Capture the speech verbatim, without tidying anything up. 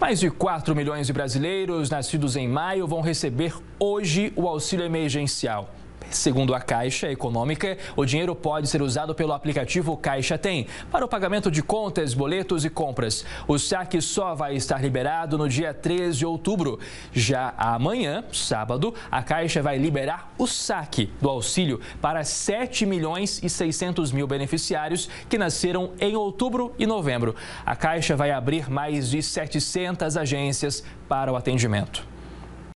Mais de quatro milhões de brasileiros nascidos em maio vão receber hoje o auxílio emergencial. Segundo a Caixa Econômica, o dinheiro pode ser usado pelo aplicativo Caixa Tem para o pagamento de contas, boletos e compras. O saque só vai estar liberado no dia treze de outubro. Já amanhã, sábado, a Caixa vai liberar o saque do auxílio para sete milhões e seiscentos mil beneficiários que nasceram em outubro e novembro. A Caixa vai abrir mais de setecentas agências para o atendimento.